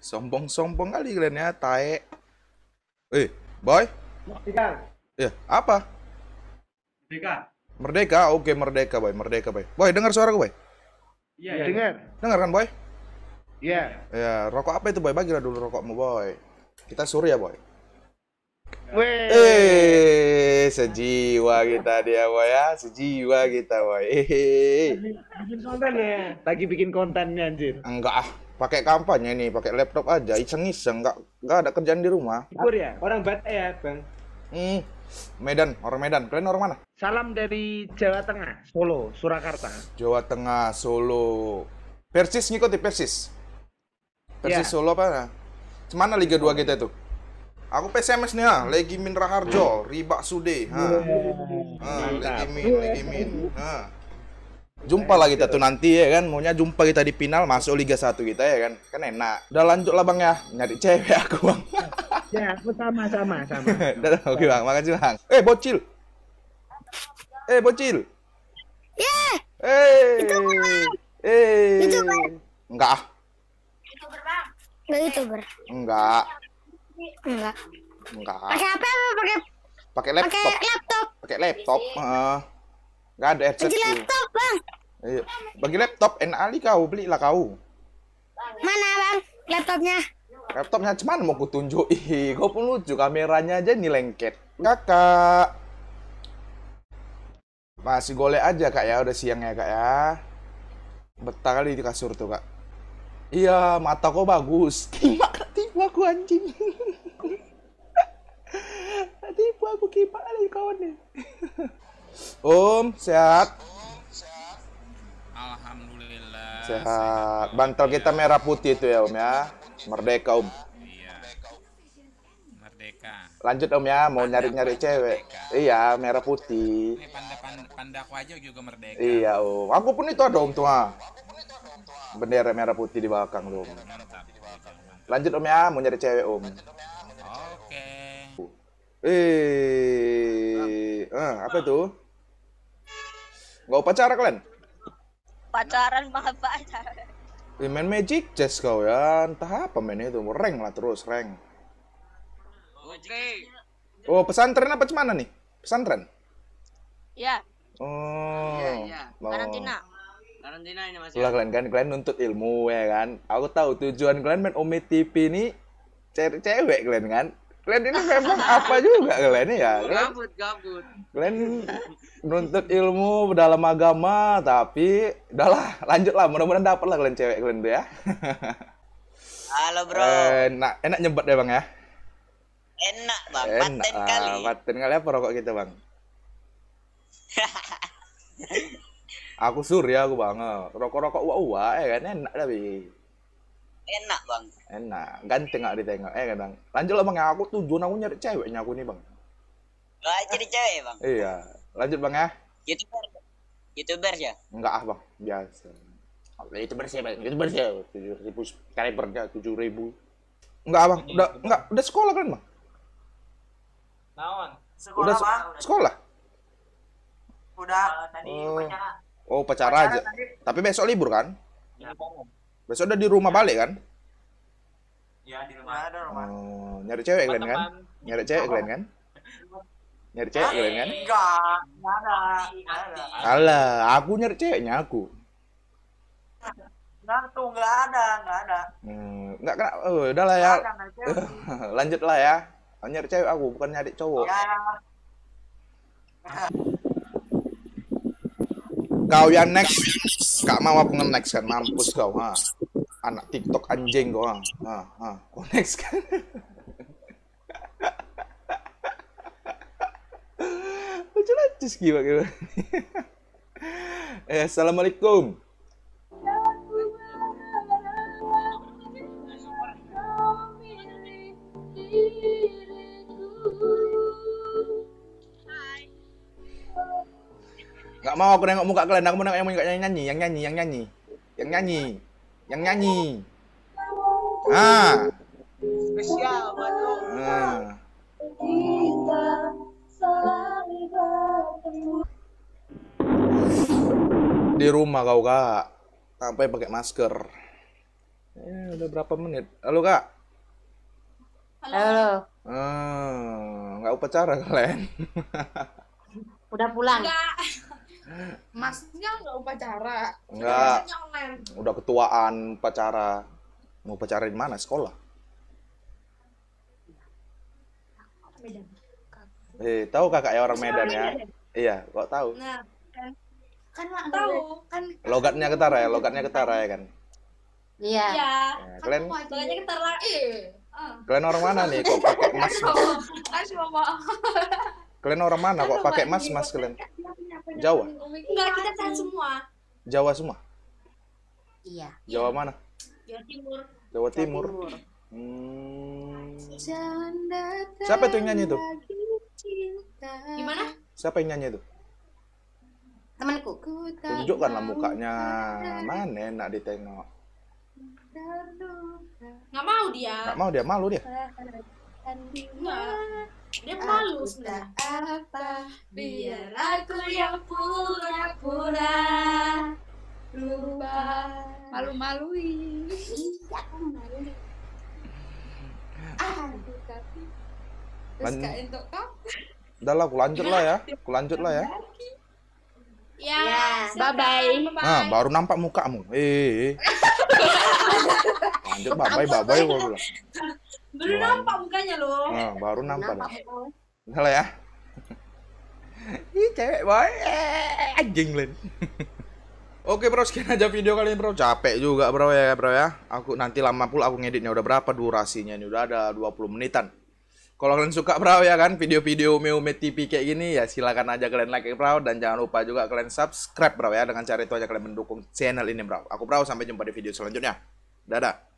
Sombong-sombong kali kalian ya, tae. Eh, boy. Merdeka. Ya, apa? Merdeka. Merdeka, oke merdeka, boy. Merdeka, boy. Boy, dengar suara gue, boy. Iya, ya, dengar. Dengar kan, boy? Iya. Yeah. Ya, rokok apa itu, boy? Bagilah dulu rokokmu, boy. Kita suruh ya, boy. Weh, sejiwa kita dia, boy ya. Sejiwa kita, boy. Bikin konten ya. Lagi bikin kontennya, anjir. Enggak ah. Pakai kampanye nih, pakai laptop aja, iseng-iseng, nggak ada kerjaan di rumah. Syukur ya, orang Batak ya, Bang. Medan, orang Medan. Kalian orang mana? Salam dari Jawa Tengah, Solo, Surakarta. Jawa Tengah, Solo. Persis ngikuti Persis. Persis ya. Solo apa? Cemana Liga 2 kita itu? Aku PSMS nih lah, Legi Min Raharjo, Riba Sude. Legi Min. Jumpa lah kita tuh nanti ya kan, maunya jumpa kita di final masuk Liga 1 kita ya kan, kan enak. Udah lanjut lah bang ya, nyari cewek aku bang. Ya aku sama. Oke bang, makasih bang. Eh bocil. Yeah. Youtuber. Enggak ah. Youtuber bang. Enggak youtuber. Enggak. Pakai apa? Pakai laptop. Nggak ada headset. Bagi laptop bang. Iya. Bagi laptop NALI kau belilah kau. Mana bang laptopnya? Laptopnya cuman mau kutunjukin. Gue pun lucu kameranya aja nih lengket. Kakak. Masih golek aja kak ya, udah siang ya kak ya. Betah kali di kasur tuh kak. Iya mata kau bagus. Tiba aku anjing. Tiba aku kipak kali kawan deh. Om, sehat? Alhamdulillah. Sehat. Bantal kita merah putih itu ya, Om ya. Merdeka, Om. Iya. Merdeka. Lanjut, Om ya, mau nyari-nyari cewek. Merdeka. Iya, merah putih. Ini pandaku aja juga merdeka. Iya, Om. Aku pun itu ada, Om tua. Bendera merah putih di belakang, Om. Lanjut, Om ya, mau nyari cewek, Om. Oke. Apa tuh? Gak pacaran kalian? Pacaran banget pacaran. Main magic chess kau ya, entah apa main itu, rank lah terus rank. Oh pesantren apa cemana nih? Pesantren? Ya. Oh. Karantina. Karantina ini masih. Lah kalian nuntut ilmu ya kan? Aku tahu tujuan kalian main Ome TV ini cari cewek kalian kan? Kalian ini memang apa juga kalian ya? Gabut. Kalian nuntut ilmu dalam agama, tapi udahlah lanjutlah, mudah-mudahan dapatlah kalian cewek kalian tuh ya. Halo bro. Enak nyebat deh bang ya. Enak bang, paten kali. Paten kali apa rokok kita bang? Aku surya aku bang, rokok-rokok uwa-uwa ya kan enak tapi. Enak bang. Enak, ganteng nggak ditengok kan bang. Lanjut lah bang, aku tujuan aku nyari ceweknya aku nih bang. Nggak jadi cewek bang. Iya, lanjut bang ya. Youtuber ya? Enggak ah bang, biasa. Youtuber sih. 7.000 subscriber ya, 7.000. Enggak bang, udah sekolah kan bang? Naon? Sekolah bang. Sekolah? Udah. Tadi pacaran. Oh pacaran aja. Tadi. Tapi besok libur kan? Ya. Besok udah di rumah balik kan? Ya di rumah ada rumah. Oh, nyari cewek kalian kan? Nyari cewek kalian kan? Enggak, ada. Alah, aku nyari ceweknya aku. Enggak ada. Enggak kena. Udahlah ya. Lanjutlah ya. Nyari cewek aku bukan nyari cowok. Ya. Kau yang next, gak mau aku nge-next kan, mampus kau, anak TikTok anjing kau, kau next kan, lucu gimana. Assalamualaikum. Gak mau aku nengok muka kalian, aku mau nengok yang nyanyi. Ah. Spesial buat lu. Kita saling bertemu. Di rumah kau kak, sampai pakai masker. Udah berapa menit? Halo Kak. Halo. Nggak upacara kalian? Udah pulang? Enggak. Maksudnya nggak upacara? Enggak. Udah ketuaan upacara. Mau upacara di mana? Sekolah? Medan. Tahu kakaknya orang Medan ya? Iya, kok tahu? Nah, kan tahu kan logatnya ketara ya, kan? Iya. Ya, kalian logatnya ketara. Kalian orang mana nih kok pakai mas? Kalian orang mana kok pakai mas kalian? Jawa? Enggak, kita kan semua. Jawa semua? Iya. Jawa mana? Jawa Timur. Jawa Timur. Siapa tuh yang nyanyi tuh? Gimana? Siapa yang nyanyi tuh? Temanku. Tunjukkanlah mukanya. Mana enak ditengok. Nggak mau dia. Nggak mau dia, malu dia. Enggak. Dia malu sebenarnya. Apa? Biar aku yang pura-pura lupa malu-maluin. Iya, aku malu. Udahlah, aku lanjut lah ya. Ya, bye-bye. Nah, baru nampak mukamu. Lanjut bye-bye gua bilang. Belum nampak mukanya loh. Nah, baru nampak dah. Udah lah ya. Ih, cewek boy. Anjing lain. Oke bro, sekian aja video kali ini bro. Capek juga bro ya Aku nanti lama pula aku ngeditnya. Udah berapa durasinya ini? Udah ada 20 menitan. Kalau kalian suka bro ya kan video-video Meow Meow TV kayak gini ya, silakan aja kalian like bro. Dan jangan lupa juga kalian subscribe bro ya. Dengan cara itu aja kalian mendukung channel ini bro. Aku bro, sampai jumpa di video selanjutnya. Dadah.